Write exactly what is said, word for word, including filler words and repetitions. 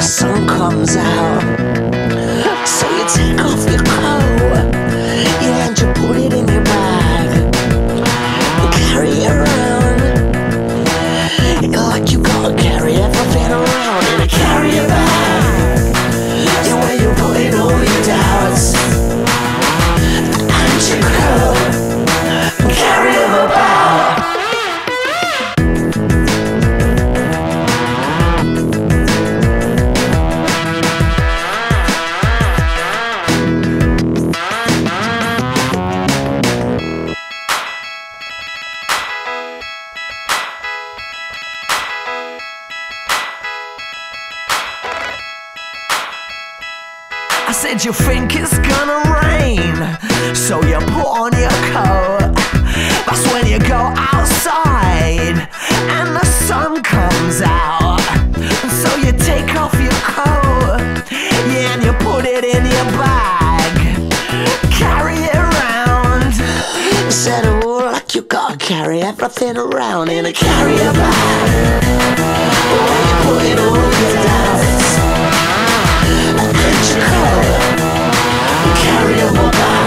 the sun comes out. So you take off your coat, you and you put it in your bag, you carry it around, like you gotta carry everything around in a carrier bag. And where you put in all your doubts and your coat, carry them about. I said you think it's gonna rain, so you put on your coat. That's when you go outside and the sun comes out. So you take off your coat, yeah, and you put it in your bag, carry it around. You said, oh, like you gotta carry everything around in a carrier bag. Oh, you put it all your doubts. Carry on my body.